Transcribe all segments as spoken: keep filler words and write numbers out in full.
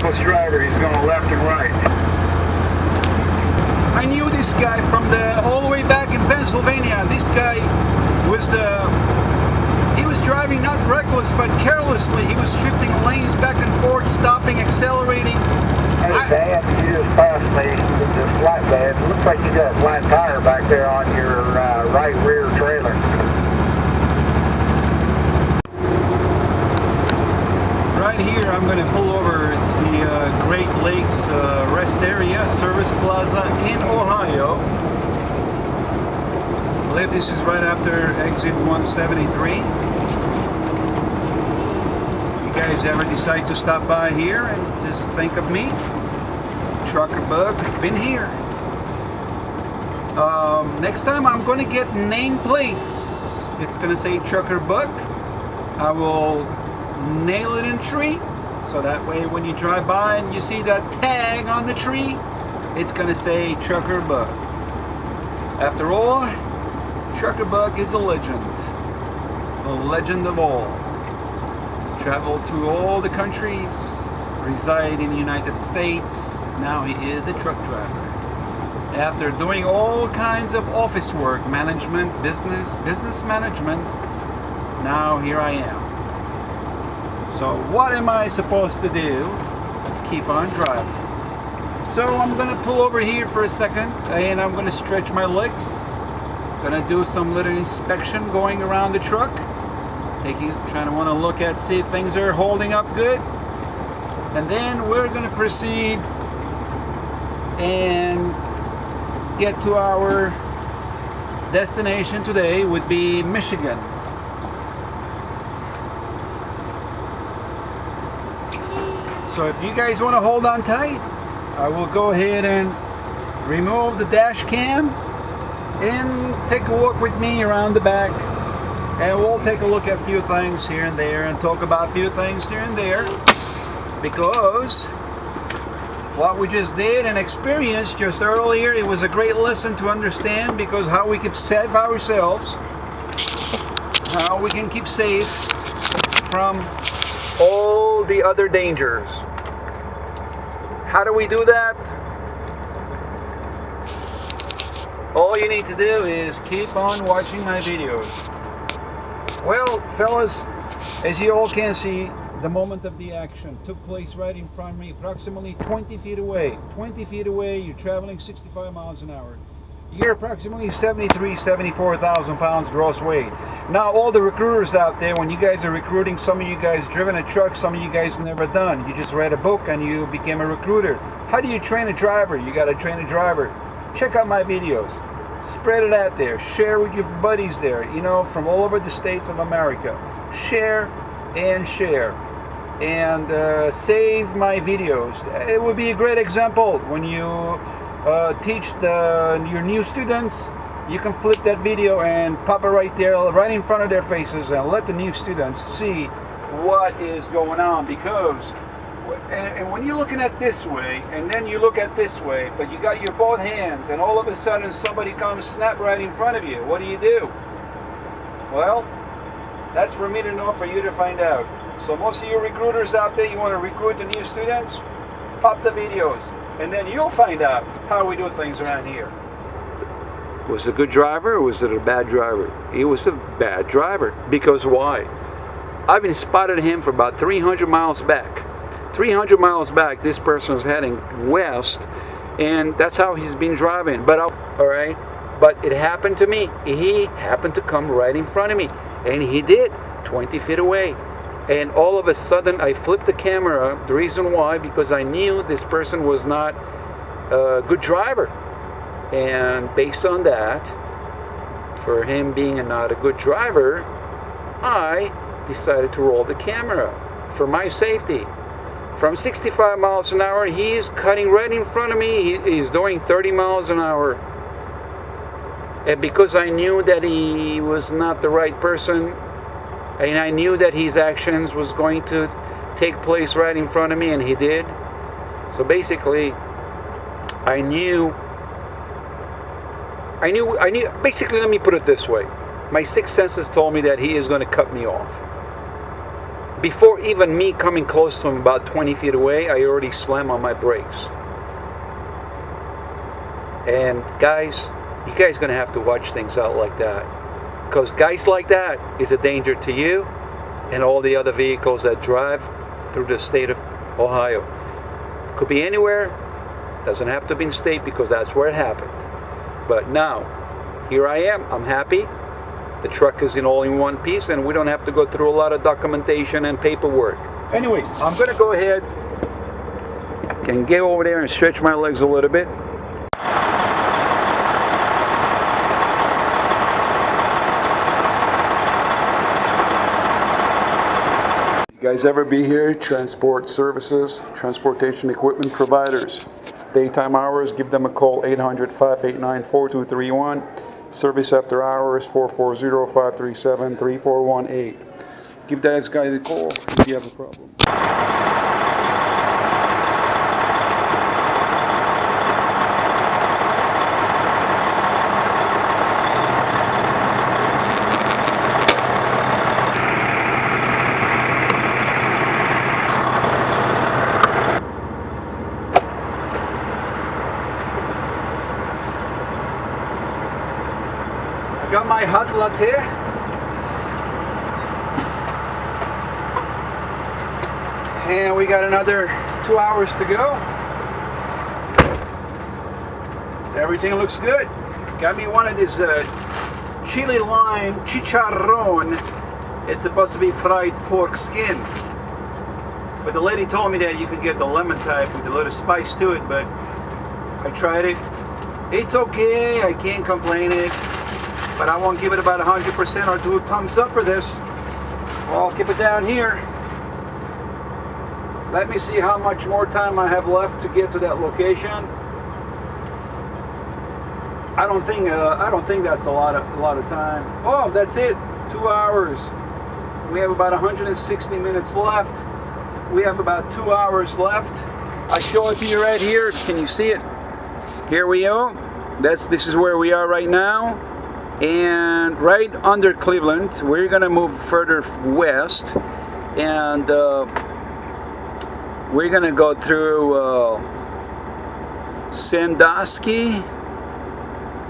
reckless driver. He's going left and right. I knew this guy from the all the way back in Pennsylvania. This guy was uh, he was driving not reckless but carelessly. He was shifting lanes back and forth, stopping, accelerating. Hey, I, Dad, you just passed me with this light badge. It looks like you got a flat tire back there on your uh, right rear trailer. Here I'm going to pull over. It's the uh, Great Lakes uh, Rest Area Service Plaza in Ohio. I believe this is right after exit one seventy-three. If you guys ever decide to stop by here and just think of me, Trucker Buck has been here. Um, next time I'm going to get name plates. It's going to say Trucker Buck. I will nail it in a tree, so that way when you drive by and you see that tag on the tree, it's gonna say Trucker Buck. After all, Trucker Buck is a legend, the legend of all. Traveled through all the countries, reside in the United States, now he is a truck driver. After doing all kinds of office work, management, business, business management, now here I am. So what am I supposed to do? Keep on driving. So I'm gonna pull over here for a second and I'm gonna stretch my legs. Gonna do some little inspection going around the truck. Taking, trying to wanna look at, see if things are holding up good. And then we're gonna proceed and get to our destination today, would be Michigan. So if you guys want to hold on tight, I will go ahead and remove the dash cam and take a walk with me around the back, and we'll take a look at a few things here and there and talk about a few things here and there, because what we just did and experienced just earlier, it was a great lesson to understand, because how we can save ourselves, how we can keep safe from all the other dangers. How do we do that? All you need to do is keep on watching my videos. Well, fellas, as you all can see, the moment of the action took place right in front of me, approximately twenty feet away. twenty feet away, you're traveling sixty-five miles an hour. You're approximately seventy-three, seventy-four thousand pounds gross weight. Now all the recruiters out there, when you guys are recruiting, some of you guys driven a truck, some of you guys never done. You just read a book and you became a recruiter. How do you train a driver? You got to train a driver. Check out my videos. Spread it out there. Share with your buddies there, you know, from all over the states of America. Share and share. And uh, save my videos. It would be a great example when you Uh, teach the, your new students. You can flip that video and pop it right there, right in front of their faces, and let the new students see what is going on. Because and, and when you're looking at this way and then you look at this way, but you got your both hands, and all of a sudden somebody comes snap right in front of you, what do you do? Well, that's for me to know, for you to find out. So most of you recruiters out there, you want to recruit the new students, pop the videos, and then you'll find out how we do things around here. Was it a good driver or was it a bad driver? He was a bad driver, because why? I've been spotted him for about three hundred miles back. three hundred miles back, this person is heading west, and that's how he's been driving. But I'll, all right, but it happened to me. He happened to come right in front of me, and he did, twenty feet away. And all of a sudden I flipped the camera. The reason why, because I knew this person was not a good driver, and based on that, for him being not a good driver, I decided to roll the camera for my safety. From sixty-five miles an hour, he's cutting right in front of me. He's doing thirty miles an hour, and because I knew that he was not the right person, and I knew that his actions was going to take place right in front of me, and he did. So basically, I knew, I knew, I knew, basically let me put it this way. My sixth senses told me that he is going to cut me off. Before even me coming close to him about twenty feet away, I already slammed on my brakes. And guys, you guys are going to have to watch things out like that. Because guys like that is a danger to you and all the other vehicles that drive through the state of Ohio. Could be anywhere. Doesn't have to be in the state because that's where it happened. But now, here I am. I'm happy. The truck is in all in one piece and we don't have to go through a lot of documentation and paperwork. Anyway, I'm going to go ahead and get over there and stretch my legs a little bit. You guys ever be here? Transport services, transportation equipment providers. Daytime hours, give them a call, eight hundred, five eight nine, four two three one. Service after hours, four four zero, five three seven, three four one eight. Give that guy a call if you have a problem. Got my hot latte. And we got another two hours to go. Everything looks good. Got me one of these uh, chili lime chicharron. It's supposed to be fried pork skin. But the lady told me that you could get the lemon type with a little spice to it, but I tried it. It's okay, I can't complain it. But I won't give it about one hundred percent or do a thumbs up for this. I'll keep it down here. Let me see how much more time I have left to get to that location. I don't think uh, I don't think that's a lot of a lot of time. Oh, that's it. Two hours. We have about one hundred sixty minutes left. We have about two hours left. I show it to you right here. Can you see it? Here we go. That's this is where we are right now. And right under Cleveland, we're gonna move further west, and uh, we're gonna go through uh, Sandusky,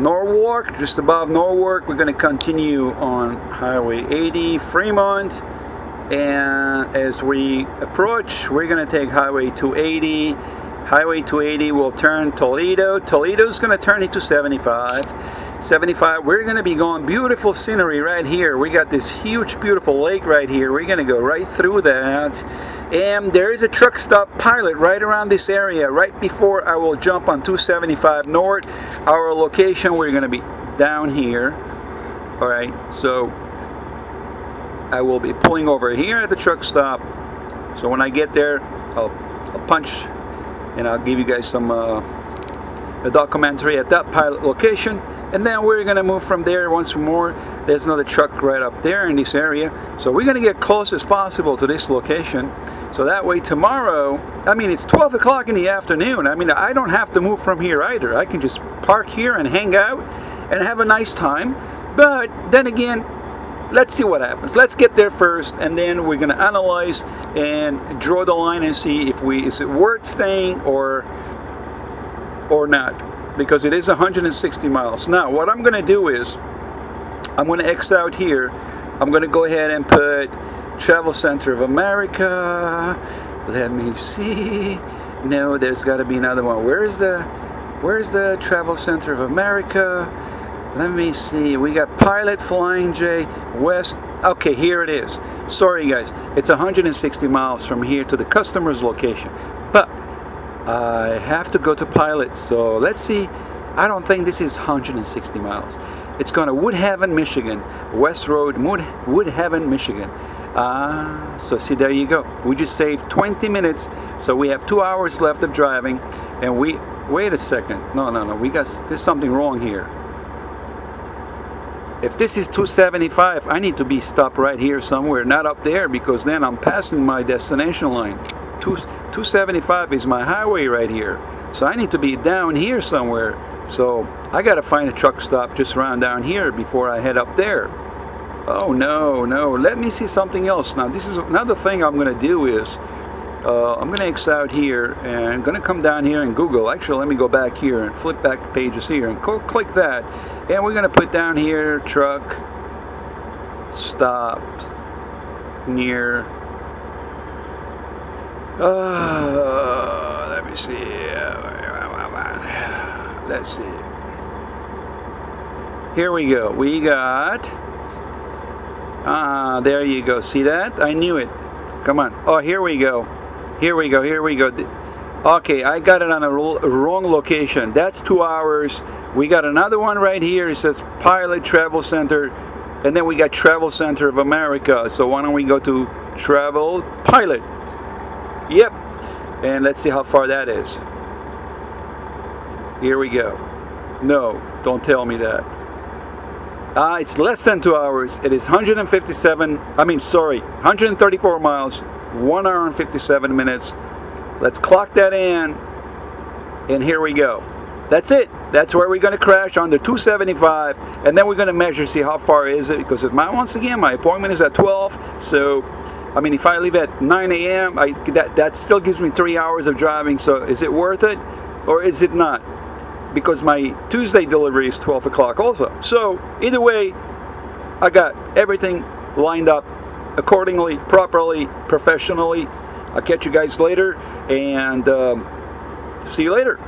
Norwalk, just above Norwalk. We're gonna continue on Highway eighty, Fremont, and as we approach, we're gonna take Highway two eighty. Highway two eighty will turn Toledo. Toledo's going to turn into seventy-five. seventy-five. We're going to be going beautiful scenery right here. We got this huge, beautiful lake right here. We're going to go right through that. And there is a truck stop Pilot right around this area. Right before I will jump on two seventy-five north. Our location, we're going to be down here. All right. So I will be pulling over here at the truck stop. So when I get there, I'll, I'll punch. And I'll give you guys some uh, a documentary at that Pilot location, and then we're gonna move from there once more. There's another truck right up there in this area, so we're gonna get close as possible to this location, so that way tomorrow, I mean, it's twelve o'clock in the afternoon. I mean, I don't have to move from here either. I can just park here and hang out and have a nice time. But then again, let's see what happens. Let's get there first, and then we're going to analyze and draw the line and see if we is it worth staying or or not, because it is one hundred sixty miles. Now, what I'm going to do is I'm going to X out here. I'm going to go ahead and put Travel Center of America. Let me see. No, there's got to be another one. Where is the where's the Travel Center of America? Let me see, we got Pilot Flying J, West, okay, here it is. Sorry guys, it's one hundred sixty miles from here to the customer's location. But I have to go to Pilot, so let's see. I don't think this is one hundred sixty miles. It's going to Woodhaven, Michigan, West Road, Woodhaven, Michigan. Ah, so see, there you go. We just saved twenty minutes, so we have two hours left of driving, and we, wait a second, no, no, no, we got, there's something wrong here. If this is two seventy-five, I need to be stopped right here somewhere, not up there, because then I'm passing my destination line. two seventy-five is my highway right here, so I need to be down here somewhere. So I got to find a truck stop just around down here before I head up there. Oh no, no, let me see something else. Now this is another thing I'm going to do is, uh, I'm going to X out here and I'm going to come down here and Google. Actually, let me go back here and flip back the pages here and co click that. And we're going to put down here, truck stopped near, uh, let me see, let's see, here we go, we got, ah, uh, there you go, see that, I knew it, come on, oh, here we go, here we go, here we go, okay, I got it on a wrong location, that's two hours, we got another one right here, it says Pilot Travel Center, and then we got Travel Center of America, so why don't we go to Travel Pilot, yep, and let's see how far that is. Here we go. No, don't tell me that. Ah, it's less than two hours. It is one hundred fifty-seven, I mean, sorry, one hundred thirty-four miles, one hour and fifty-seven minutes. Let's clock that in, and here we go. That's it. That's where we're going to crash on the two seventy-five, and then we're going to measure, see how far is it, because if my, once again, my appointment is at twelve, so... I mean, if I leave at nine A M, I, that, that still gives me three hours of driving, so is it worth it or is it not? Because my Tuesday delivery is twelve o'clock also. So, either way, I got everything lined up accordingly, properly, professionally. I'll catch you guys later, and um, see you later.